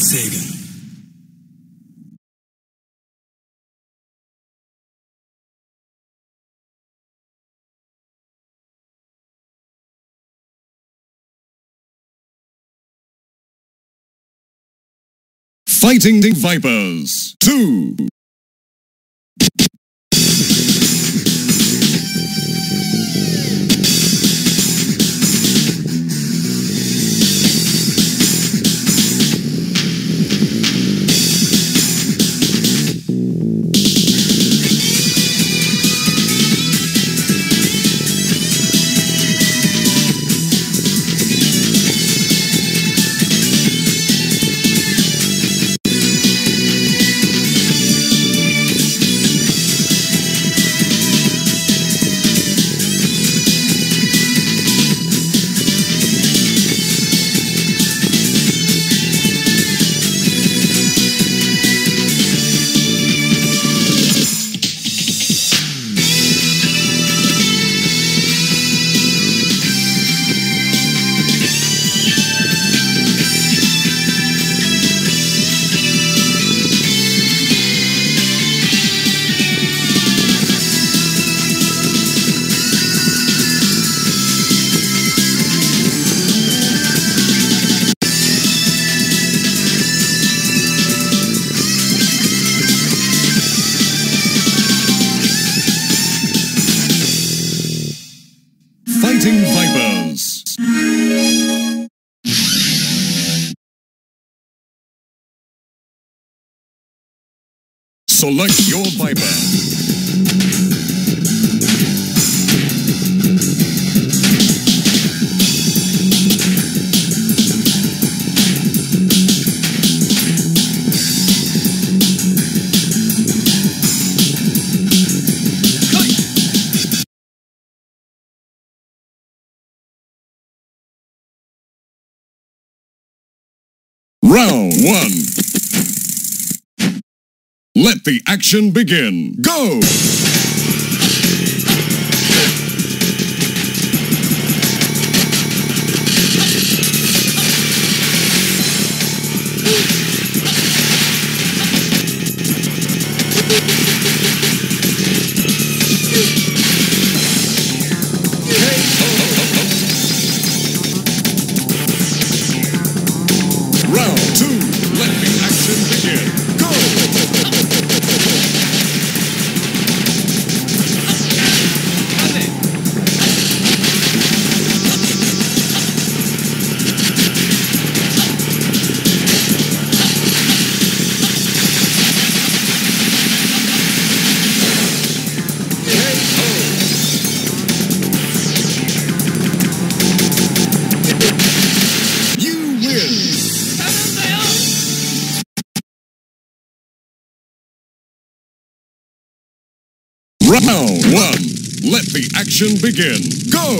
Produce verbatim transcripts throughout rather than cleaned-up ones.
Sega. Fighting Vipers two. Select your Viper. Round one. Let the action begin. Go! Round one, let the action begin. Go!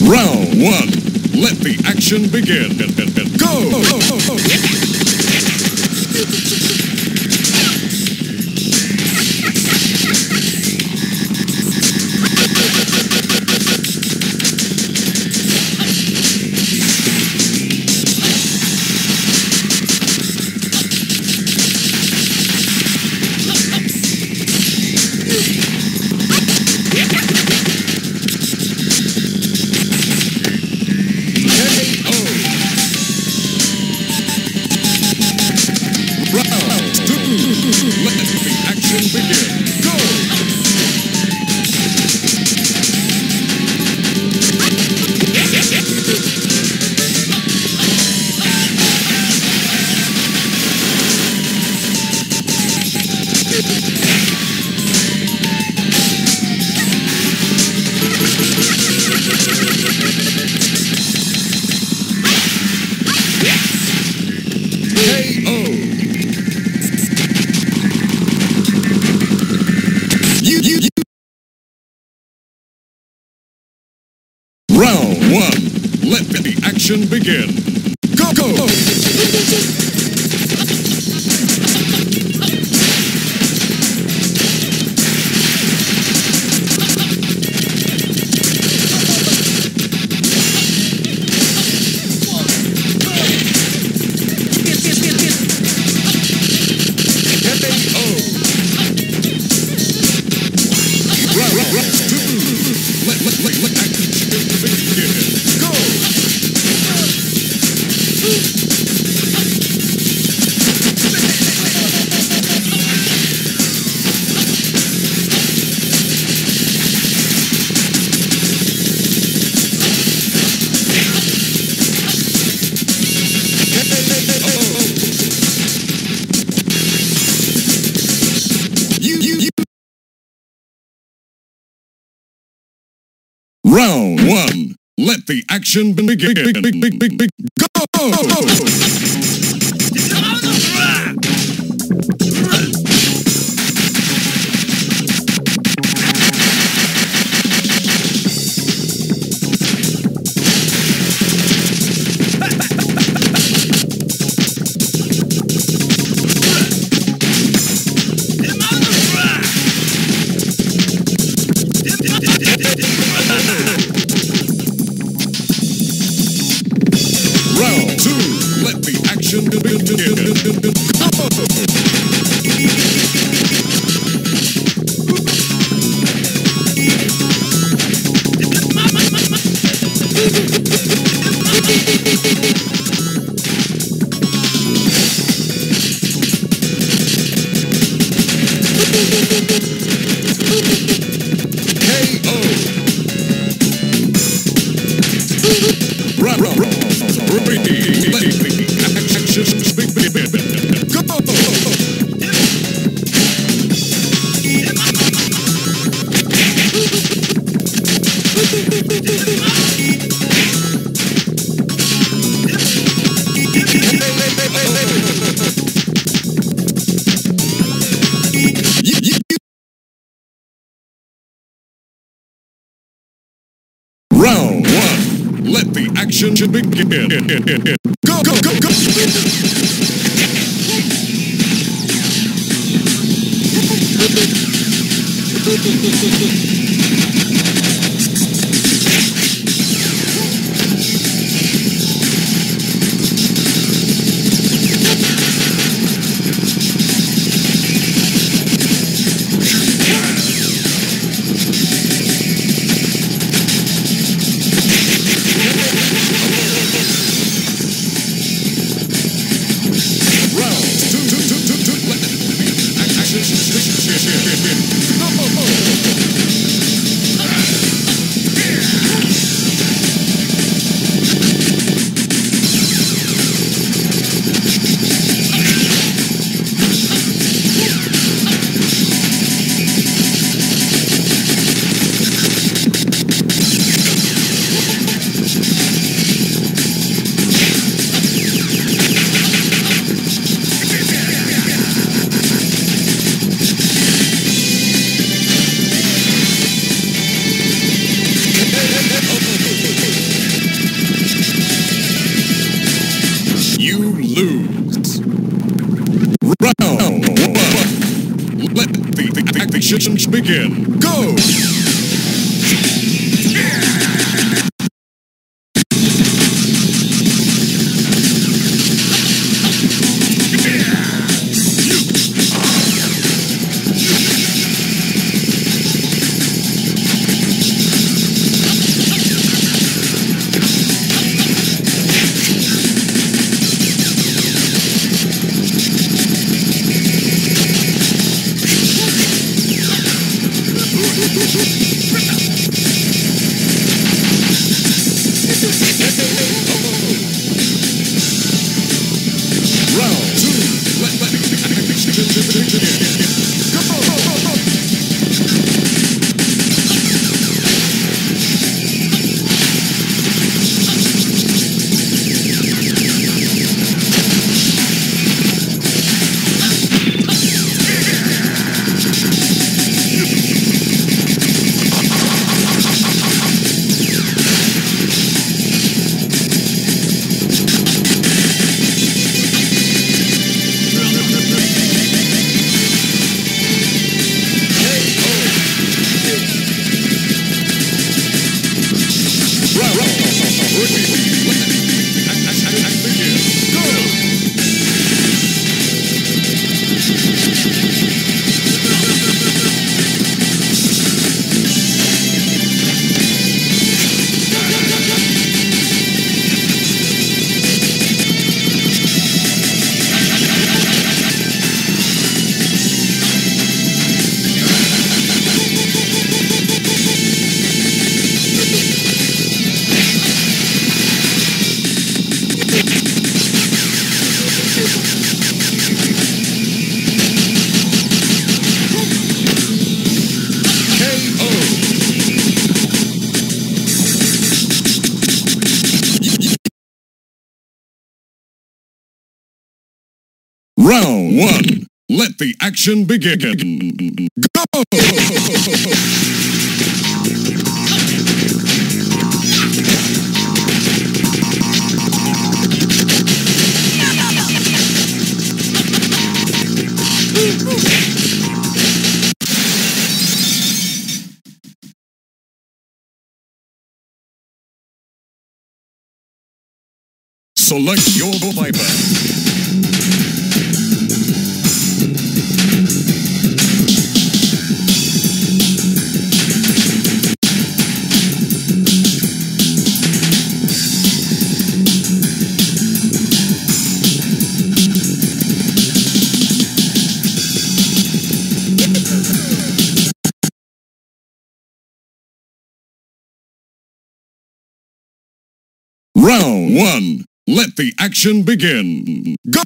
Round one, let the action begin. Go! Go, go, go. Round one. Let the action begin. Go, go, go. K O. Round, round, round two. Let, let, let, let action begin. Round one. Let the action begin. Round one. Let the action begin. Go, go, go, go. Begin. Go! Woo! one. Let the action begin. Go! Select your Viper. Round one. Let the action begin. Go!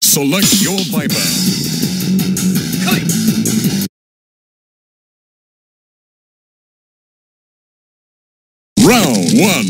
Select your Viper. Round one.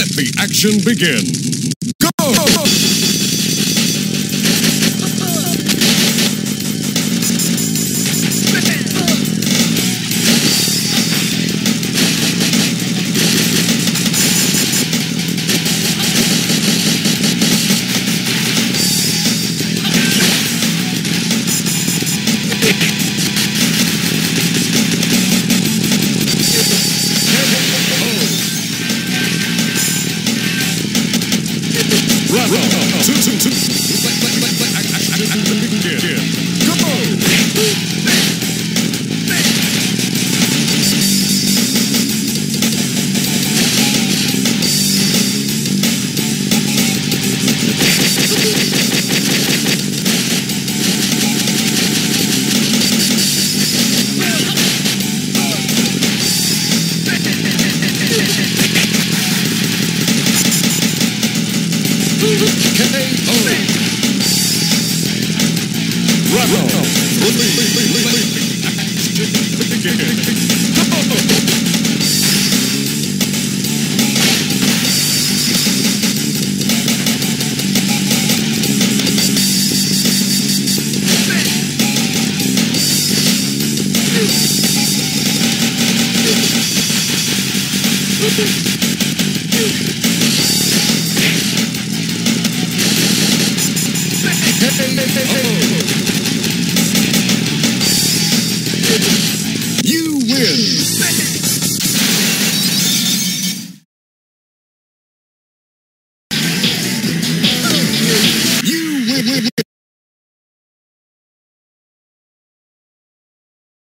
Let the action begin. Go!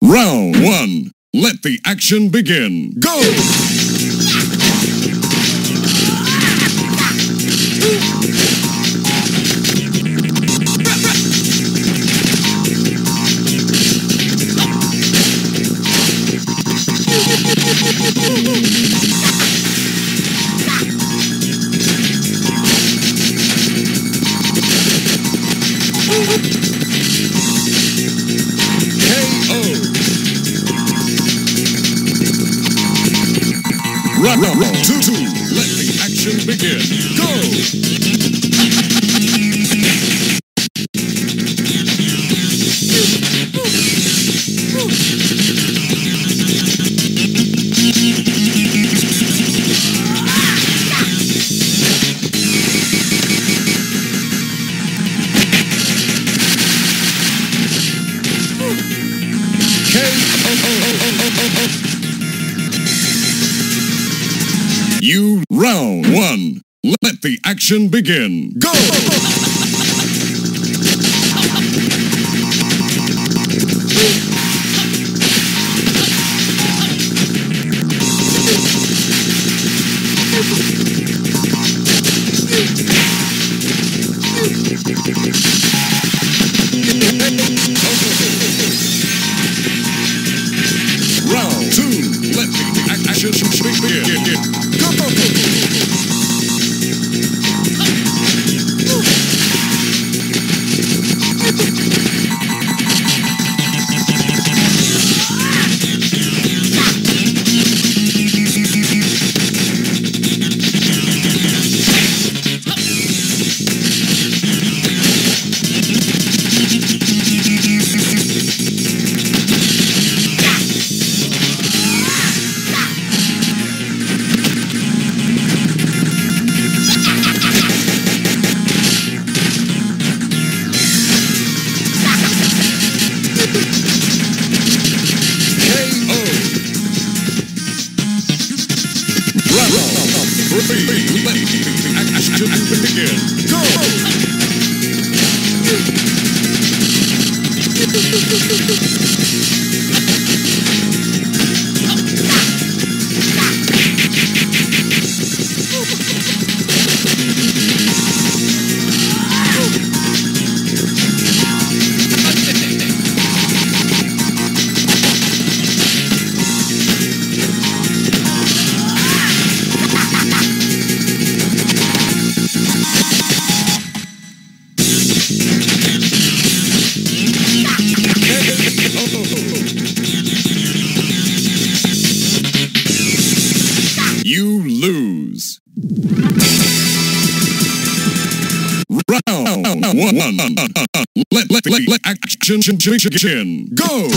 Round one. Let the action begin. Go! Ooh. rock on, two, two, let the action begin, go! You round one. Let the action begin. Go! Round two. Let the action begin. One, one, one, one, one. Let, let, let, let action begin. Go!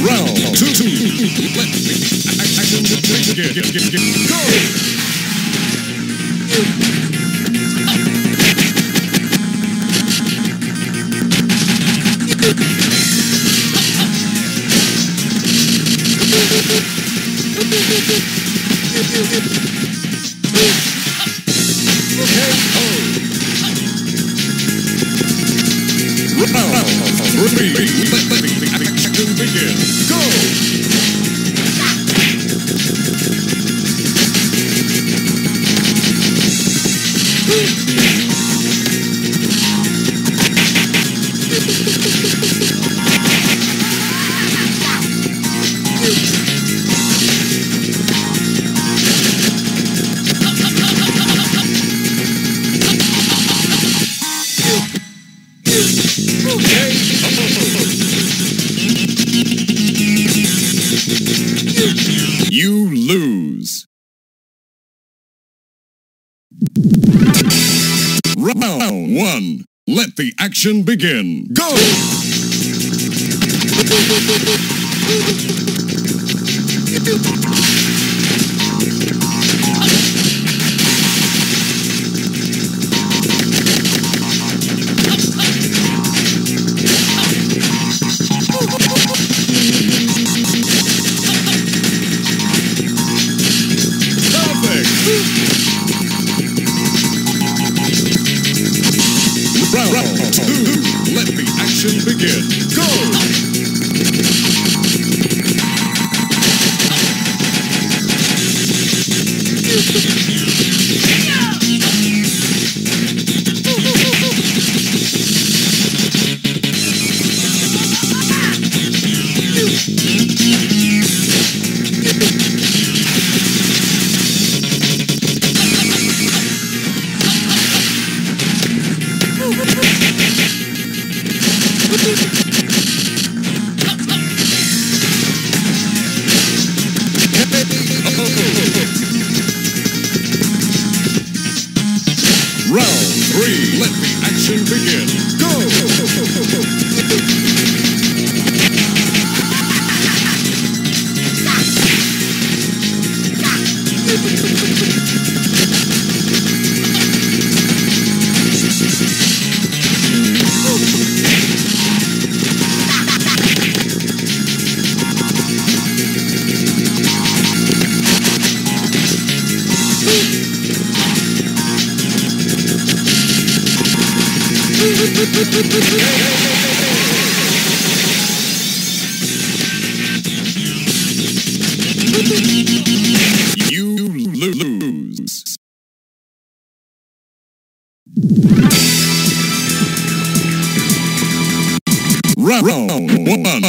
Round one. Let the action begin. Go! Round one. Let the action begin. Go! Round one.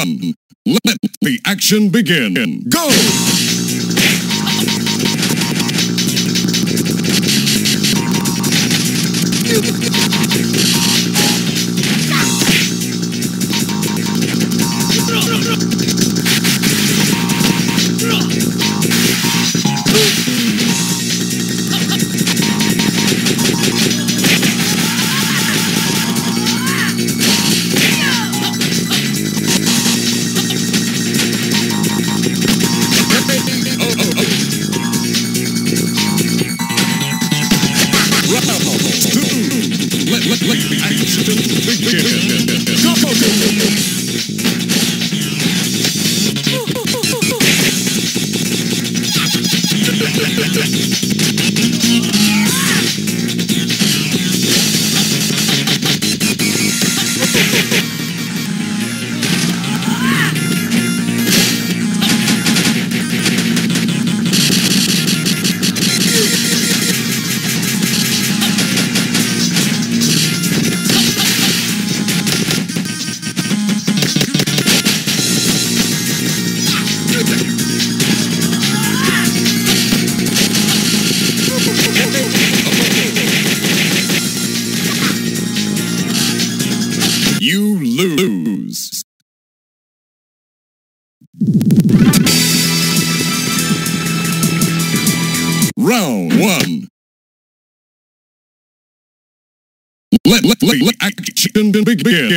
Let let let let action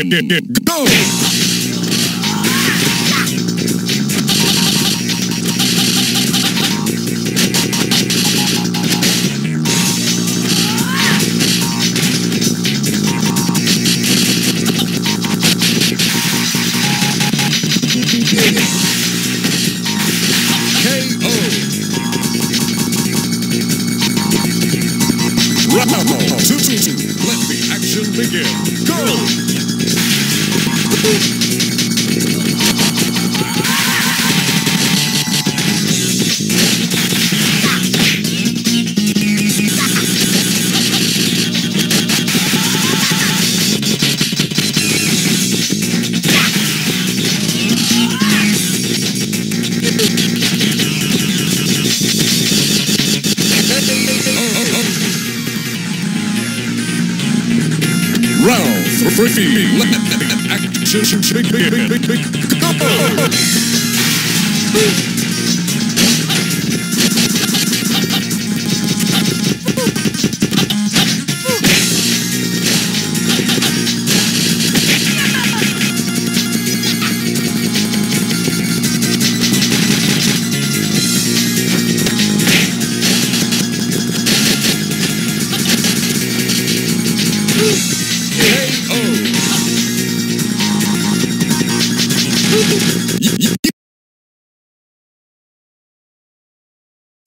begin. Go! Free, let the action begin. Big, big, big, big. Go!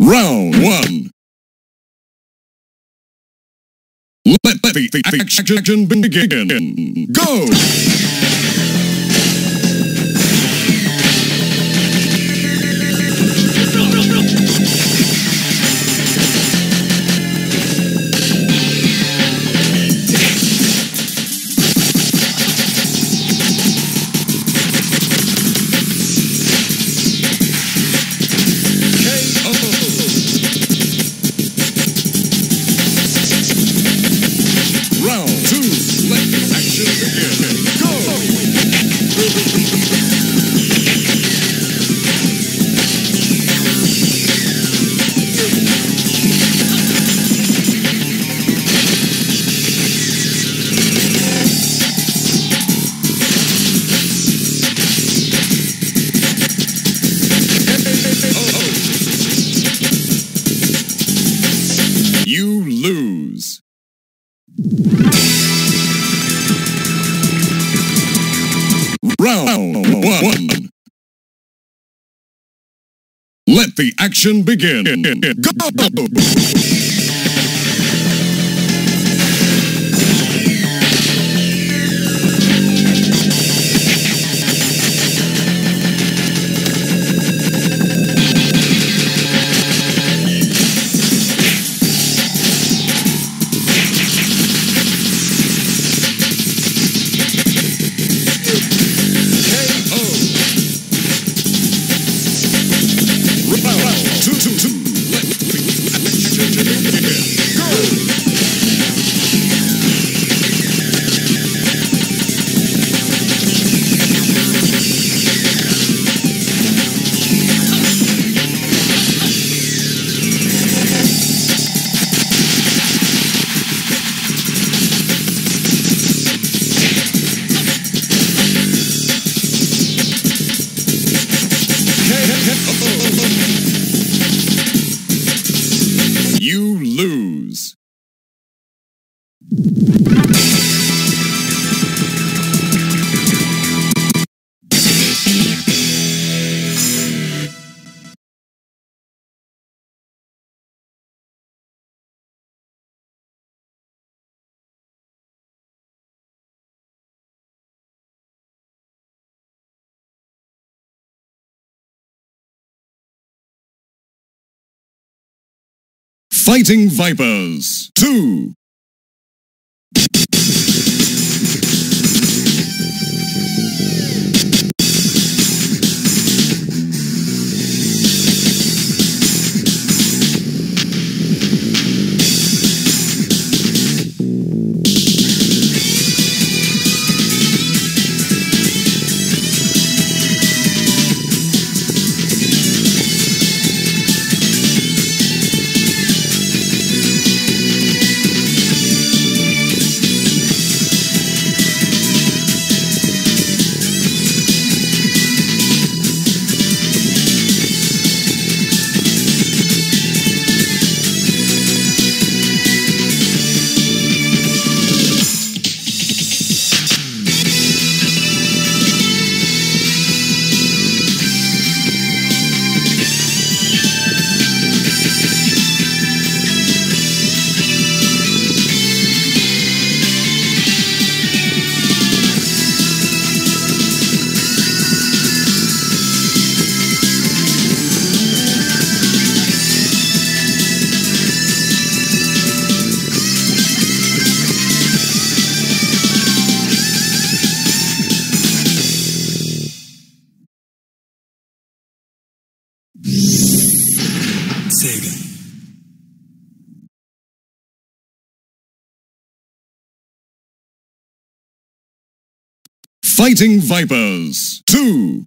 Round one. Let the action begin. Go! Let the action begin. Go! Fighting Vipers two. Sega. Fighting Vipers two.